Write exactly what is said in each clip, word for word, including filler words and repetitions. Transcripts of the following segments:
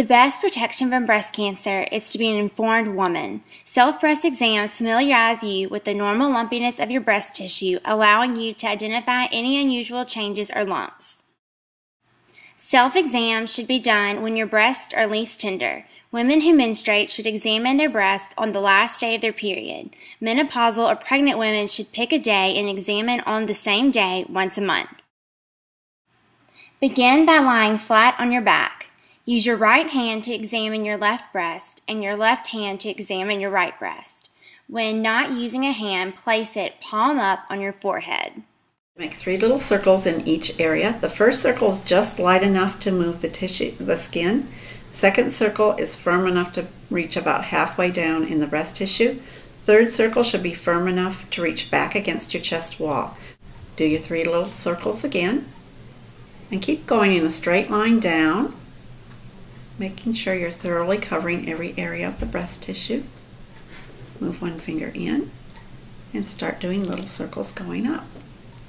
The best protection from breast cancer is to be an informed woman. Self-breast exams familiarize you with the normal lumpiness of your breast tissue, allowing you to identify any unusual changes or lumps. Self-exams should be done when your breasts are least tender. Women who menstruate should examine their breasts on the last day of their period. Menopausal or pregnant women should pick a day and examine on the same day once a month. Begin by lying flat on your back. Use your right hand to examine your left breast and your left hand to examine your right breast. When not using a hand, place it palm up on your forehead. Make three little circles in each area. The first circle is just light enough to move the tissue, the skin. Second circle is firm enough to reach about halfway down in the breast tissue. Third circle should be firm enough to reach back against your chest wall. Do your three little circles again and keep going in a straight line down, making sure you're thoroughly covering every area of the breast tissue. Move one finger in and start doing little circles going up.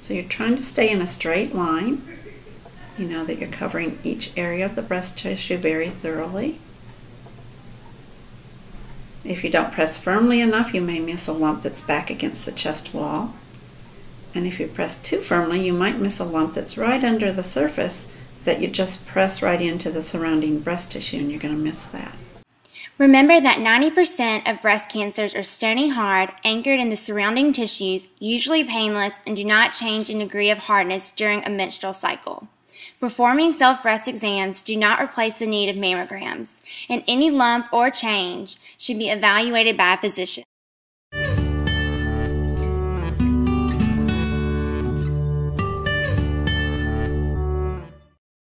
So you're trying to stay in a straight line. You know that you're covering each area of the breast tissue very thoroughly. If you don't press firmly enough, you may miss a lump that's back against the chest wall. And if you press too firmly, you might miss a lump that's right under the surface that you just press right into the surrounding breast tissue, and you're going to miss that. Remember that ninety percent of breast cancers are stony hard, anchored in the surrounding tissues, usually painless, and do not change in degree of hardness during a menstrual cycle. Performing self-breast exams do not replace the need of mammograms, and any lump or change should be evaluated by a physician.